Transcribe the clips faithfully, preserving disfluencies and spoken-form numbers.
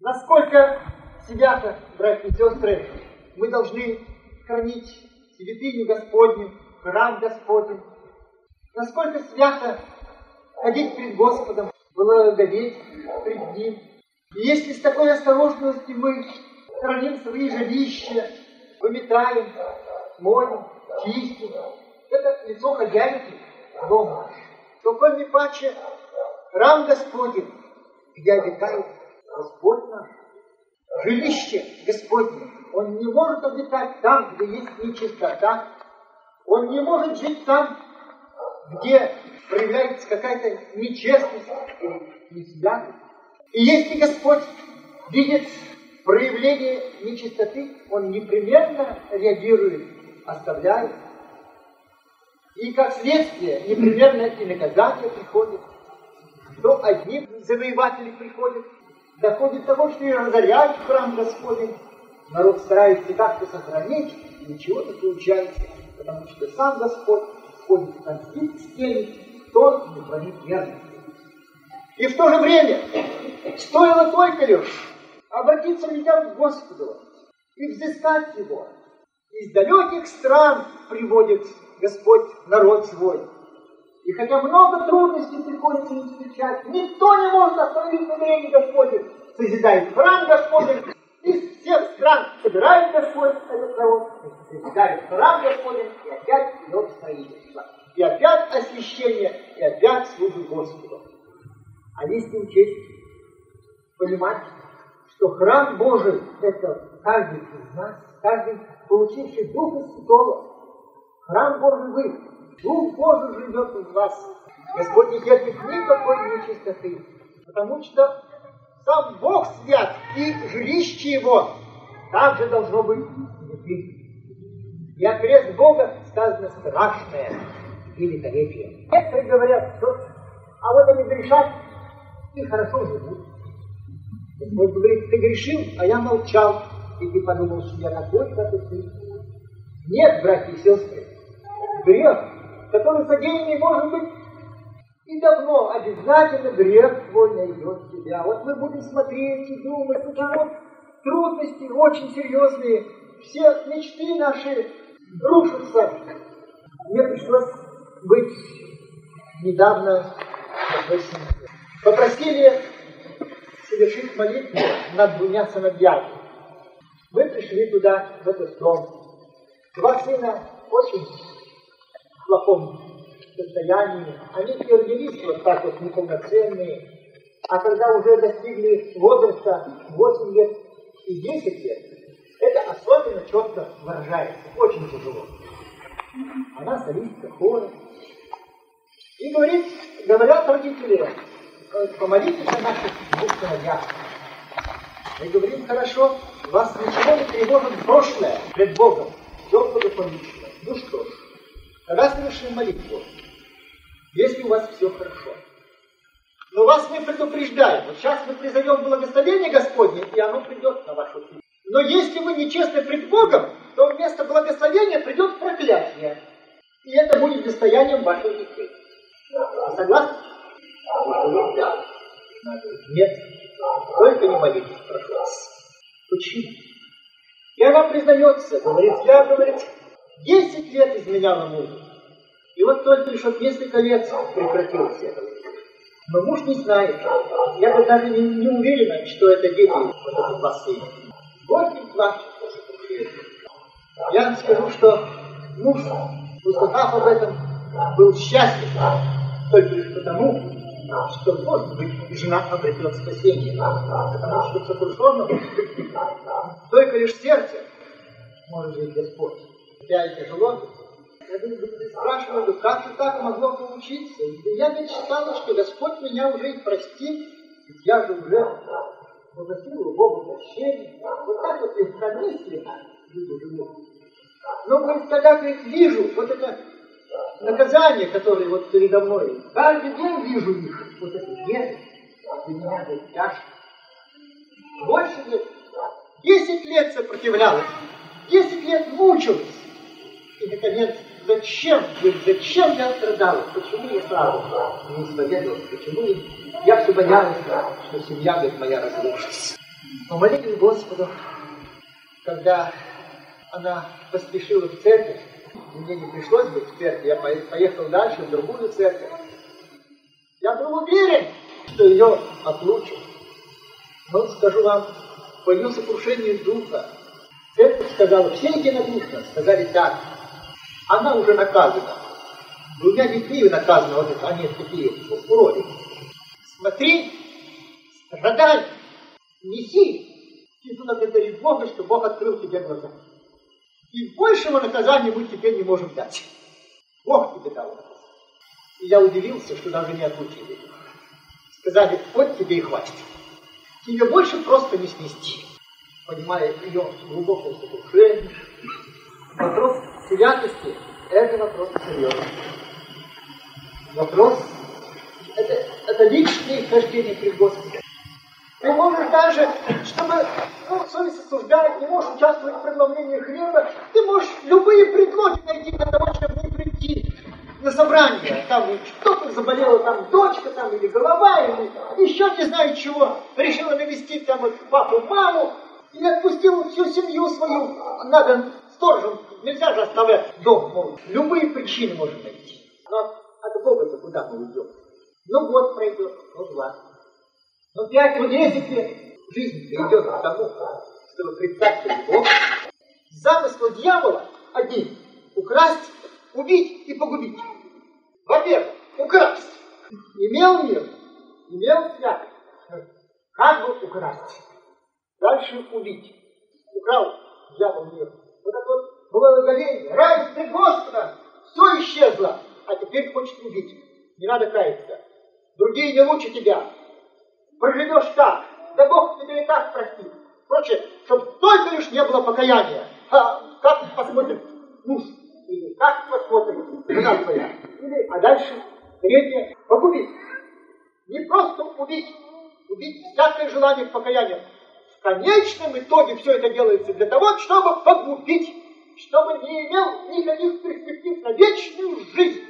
Насколько себя-то, братья и сестры, мы должны хранить святыню Господню, храм Господень, насколько свято ходить пред Господом, благоговеть пред Ним. И если с такой осторожностью мы храним свои жилища, выметаем, моем, чистим, это лицо хозяйки дома, то коль не паче храм Господень, где обитает Господь наш, жилище Господне, он не может обитать там, где есть нечистота, он не может жить там, где проявляется какая-то нечестность или несвятость. И если Господь видит проявление нечистоты, он непременно реагирует, оставляет. И как следствие, непременно и наказание приходит. То одни завоеватели приходят, доходит до того, что и разоряют храм Господень. Народ старается как-то сохранить, и ничего не получается, потому что сам Господь входит в конфликт с теми, кто не хранит верности. И в то же время стоило только лишь обратиться людям к Господу и взыскать Его. Из далеких стран приводит Господь народ свой. И хотя много трудностей приходится им встречать, никто не может остановить намерение Господне. Созидает храм Господень, из всех стран собирает Господь этот народ, созидает храм Господень, и опять идет строительство. И опять освящение, и опять служба Господу. А есть им честь понимать, что храм Божий – это каждый из нас, каждый, получивший Духа Святого. Храм Божий вы. Дух Божий живет в вас. Господь не терпит никакой нечистоты, потому что сам Бог свят, и жилище Его также должно быть святым. И окрест Бога сказано страшное великолепие. Некоторые говорят, что а вот они грешат и хорошо живут. Господь говорит, ты грешил, а я молчал, и ты подумал, что я такой, как и ты. Нет, братья и сестры, грех, который содеянный может быть и давно, обязательно грех твой найдет тебя. Вот мы будем смотреть и думать, вот трудности очень серьезные, все мечты наши рушатся. Мне пришлось быть недавно обычным. Попросили совершить молитву над двумя сыновьями. Мы пришли туда, в этот дом. Два сына очень в плохом состоянии, они все родились вот так вот неполноценные, а когда уже достигли возраста восемь лет и десять лет, это особенно четко выражается, очень тяжело. Она солистка хора. И говорит, говорят родители, помолитесь о наших двух сыновьях. Мы говорим, хорошо, вас ничего не тревожит прошлое пред Богом, все благополучно. Ну что ж, разрешим молитву, если у вас все хорошо. Но вас мы предупреждаем, вот сейчас мы призовем благословение Господне, и оно придет на вашу жизнь. Но если вы нечестны пред Богом, то вместо благословения придет проклятие. И это будет достоянием ваших детей. Вы согласны? Да. Нет. Только не молитесь, прошу вас. Почему? И она признается, говорит, я, говорит, Десять лет изменяла мужу. И вот только лишь от несколько лет прекратилось это. Но муж не знает. Я бы даже не, не уверена, что это дети, вот эти два сына. Горький плачет. Я вам скажу, что муж, услыхав об этом, был счастлив только лишь потому, что, может быть, жена обретет спасение. Потому что сокрушенного только лишь сердце может жить Господь. Я и тяжело. Я спрашиваю, как же так могло получиться? Я ведь считала, что Господь меня уже и простит, ведь я же уже попросил у Бога прощения. Вот так вот легкомысленно люди живут. Но вот когда я вижу вот это наказание, которое вот передо мной, каждый день вижу их, вот это нет, для меня это тяжко. Больше лет, десять лет сопротивлялась, десять лет мучилась. И, наконец, зачем, зачем я страдала? Почему я сразу не исповедовалась? Почему я все боялась, что семья, говорит, моя разрушится? Помолитве Господу, когда она поспешила в церковь, мне не пришлось быть в церкви, я поехал дальше в другую церковь. Я был уверен, что ее отлучат. Но скажу вам, пою сокрушение духа. Церковь сказала, все единодушно сказали так. Она уже наказана. Двумя детьми наказана, вот они такие уроды. Смотри, страдай, неси. И ты благодаришь Бога, что Бог открыл тебе глаза. И большего наказания мы тебе не можем дать. Бог тебе дал. И я удивился, что даже не отлучили. Сказали, вот тебе и хватит. Тебе больше просто не снести. Понимая ее глубокое сокрушение. Вопрос святости – это вопрос серьезный. Вопрос – это, это личное хождение перед Господом. Ты можешь даже, чтобы ну, совесть осуждает, не можешь участвовать в преломлении хлеба, ты можешь любые предлоги найти для того, чтобы не прийти на собрание. Там что-то заболела, там дочка, там или голова, или еще не знаю чего. Решила навестить там вот папу-маму и отпустила всю семью свою. Надо сторожем, нельзя же оставлять дом, мол, любые причины можно найти. Но от Бога-то куда мы уйдем? Ну год пройдет, ну два. Но пять, ну десять лет жизнь придет к тому, чтобы представить Бога. Замысел дьявола один – украсть, убить и погубить. Во-первых, украсть. Имел мир, имел святость. Как бы украсть? Дальше убить. Украл дьявол мир. Вот это вот благоговение, радость при Господа, все исчезло, а теперь хочет убить. Не надо каяться. Другие не лучше тебя. Проживешь так, да Бог тебя и так простит. Впрочем, чтобы только лишь не было покаяния. А как посмотрит муж, или как посмотрит жена твоя. Или, а дальше, третье, погубить. Не просто убить, убить всякое желание покаяния. В конечном итоге все это делается для того, чтобы погубить, чтобы не имел никаких перспектив на вечную жизнь.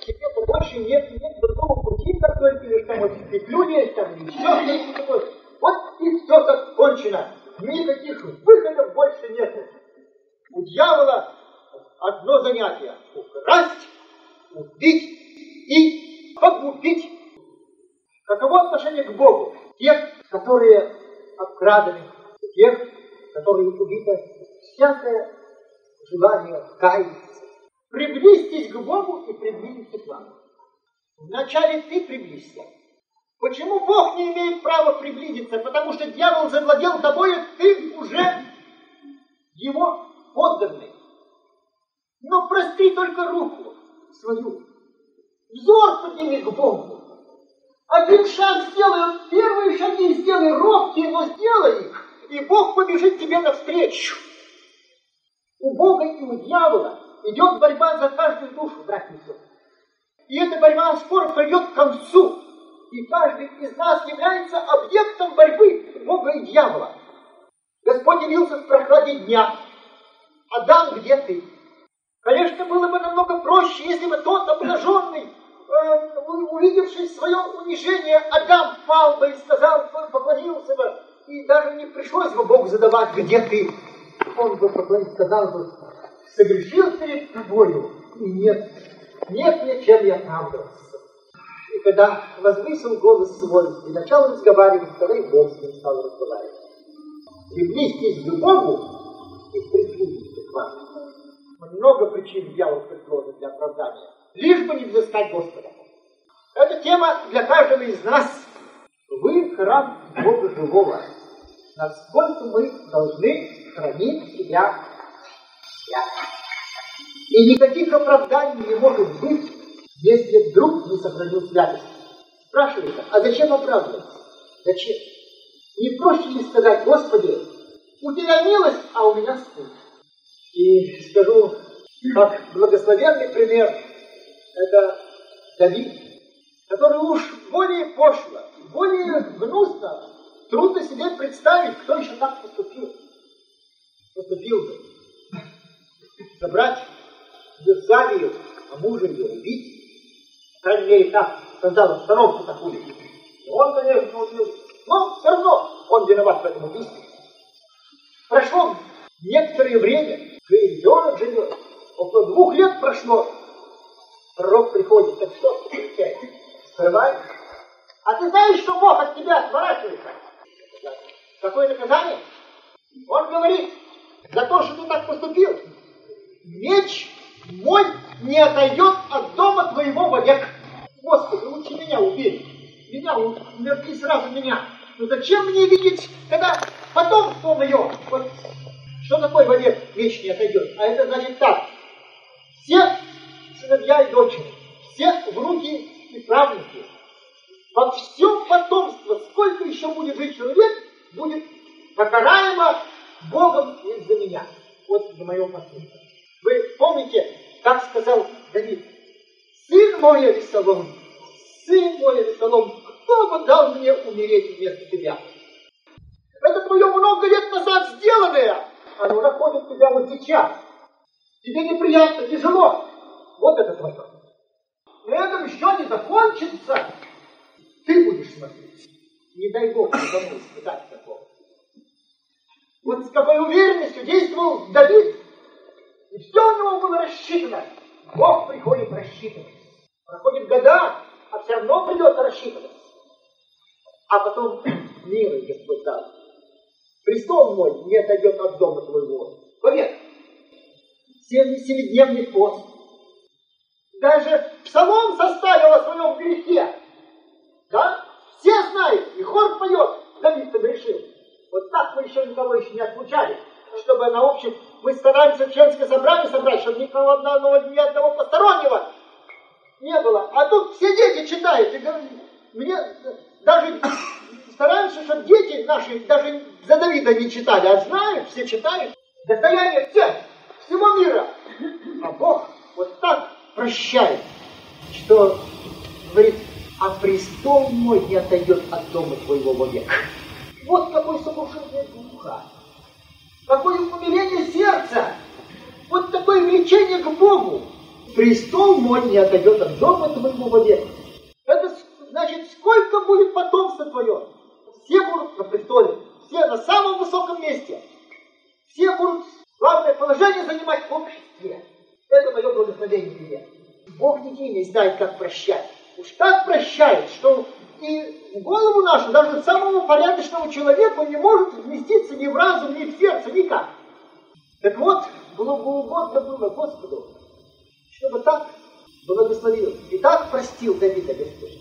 Тебе больше нет, нет другого пути, как только лишь там вот петлю есть, там еще что-то такое. Вот и все так кончено. Никаких выходов больше нет. У дьявола одно занятие – украсть, убить и погубить. Каково отношение к Богу? Тех, которые обкраданы, тех, которые убито, всякое желание каяться. Приблизьтесь к Богу и приблизьтесь к вам. Вначале ты приблизься. Почему Бог не имеет права приблизиться? Потому что дьявол завладел тобой, и ты уже его подданный. Но простри только руку свою. Взор подними к Богу. Один шаг сделай, первые шаги сделай робкие, но сделай их, и Бог побежит тебе навстречу. У Бога и у дьявола идет борьба за каждую душу, братья и сестры. И эта борьба скоро придет к концу. И каждый из нас является объектом борьбы Бога и дьявола. Господь явился в прохладе дня. Адам, где ты? Конечно, было бы намного проще, если бы тот обнаженный, э, увидевший свое унижение, Адам пал бы и сказал, поклонился бы. И даже не пришлось бы Богу задавать, где ты? Он бы поклонился, сказал бы, согрешил перед тобою, и нет, нет мне, чем я оправдывался. И когда возвысил голос свой, и начал разговаривать, тогда и Бог с ним стал разговаривать. Приблизьтесь к Богу, и приблизьтесь к вам. Много причин дьявол предложит для оправдания, лишь бы не взыскать Господа. Это тема для каждого из нас. Вы храм Бога живого. Насколько мы должны хранить себя. И никаких оправданий не может быть, если вдруг не сохранил святость. Спрашивают, а зачем оправдываться? Зачем? Не проще ли сказать, Господи, у тебя милость, а у меня стыд. И скажу, как благословенный пример, это Давид, который уж более пошло, более гнусно, трудно себе представить, кто еще так поступил. Поступил бы. Собрать Вирсавию, а мужа ее убить. По крайней мере, так создал обстановку такую. И он, конечно, убил. но все равно он виноват в этом убийстве. Прошло некоторое время, ребенок живет, около двух лет прошло, пророк приходит, так что ты отвечаешь? Срываешь? А ты знаешь, что Бог от тебя отворачивается? Какое наказание? Он говорит, за то, что ты так поступил, меч мой не отойдет от дома твоего вовек. Господи, лучше меня убей, меня умертви сразу меня. Ну зачем мне видеть, когда потомство мое? Вот что такое вовек меч не отойдет? А это значит так. Все сыновья и дочери, все внуки и правнуки, во всем потомство, сколько еще будет жить человек, будет покараемо Богом из-за меня. Вот за мое последствие. Вы помните, как сказал Давид? Сын мой, Авесалом, сын мой, Авесалом, кто бы дал мне умереть вместо тебя? Это твое много лет назад сделанное, оно находит тебя вот сейчас. Тебе неприятно, тяжело. Вот это твое. Но это еще не закончится. Ты будешь смотреть. Не дай Бог, что мы испытать такого. Вот с какой уверенностью действовал Давид. И все у него было рассчитано. Бог приходит рассчитывать. Проходит года, а все равно придется рассчитывать. А потом, милый Господь дал, престол мой не отойдет от дома твоего. Поверь, семидневный пост. Даже псалом составил о своем грехе. Да? Все знают, и хор поет, Давид согрешил. Вот так мы еще никого еще не отлучали, чтобы на общем мы стараемся в членское собрание собрать, чтобы ни одного, ни одного постороннего не было. А тут все дети читают. И говорят, мне даже стараемся, чтобы дети наши даже за Давида не читали, а знают, все читают. Достояние всех, всего мира. А Бог вот так прощает, что говорит, а престол мой не отойдет от дома твоего вовек. Вот какой сокрушение духа, какое умиление сердца, вот такое влечение к Богу. Престол мой не отойдет от дома твоего вовек. Это значит, сколько будет потомство твое. Все будут на престоле, все на самом высоком месте. Все будут главное положение занимать в обществе. Это мое благословение тебе. Бог детей не знает, как прощать. Уж так прощает, что и в голову нашу, даже самого порядочного человека, он не может вместиться ни в разум, ни в сердце, никак. Так вот, было бы угодно было Господу, чтобы так благословил и так простил Давида Господь,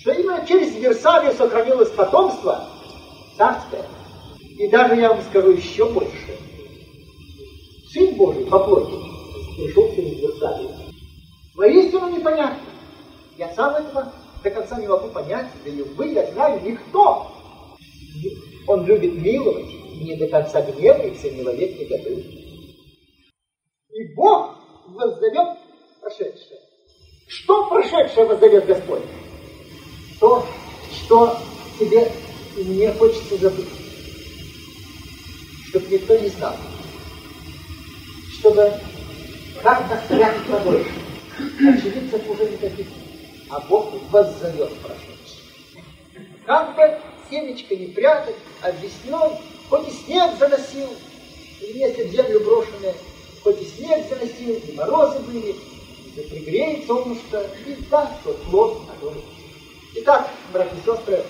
что именно через Версавию сохранилось потомство царское. И даже я вам скажу еще больше. Сын Божий по плоти пришел через Версавию. Воистину непонятно. Я сам этого до конца не могу понять, да и вы, я знаю, никто. Он любит миловать, не до конца гневается, миловек не готов. И Бог воззовет прошедшее. Что прошедшее воззовет Господь? То, что тебе и мне хочется забыть. Чтобы никто не знал. Чтобы как-то спрятать побольше. Очевидцев уже никаких. А Бог воззовет прошедшее. Как бы семечко не прятать, объяснен, хоть и снег заносил, или если в землю брошенное, хоть и снег заносил, и морозы были, и пригреет солнышко, и да, тот плод огонь. Итак, братья и сестры,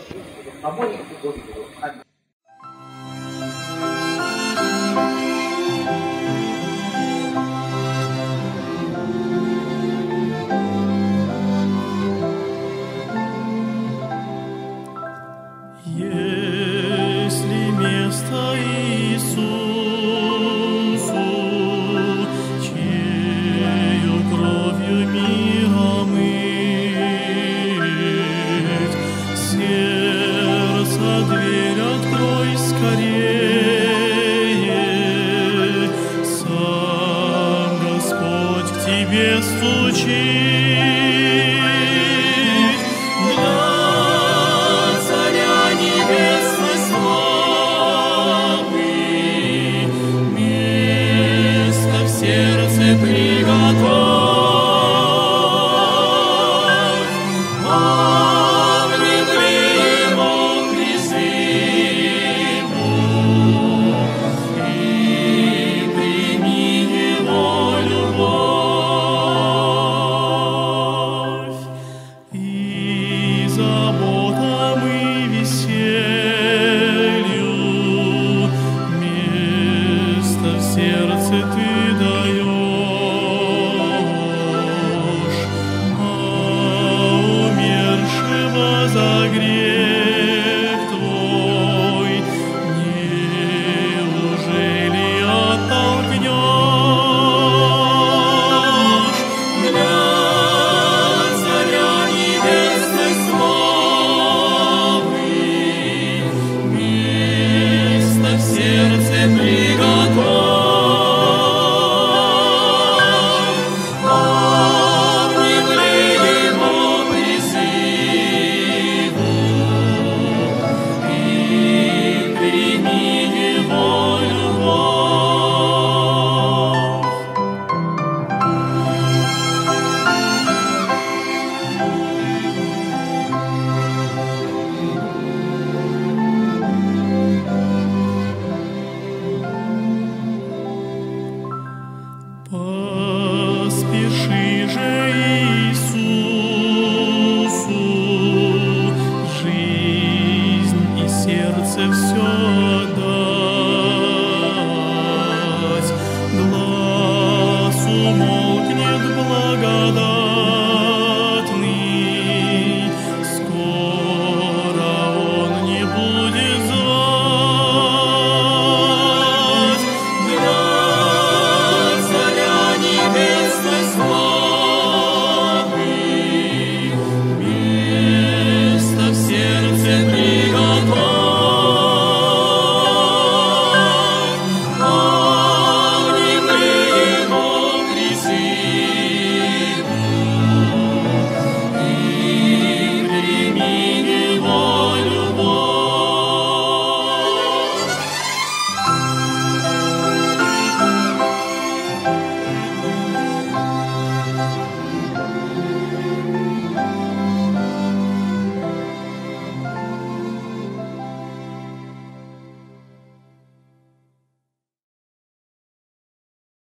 помолимся Господу. Аминь. Приготовь, он любимый мог призыв. Бог.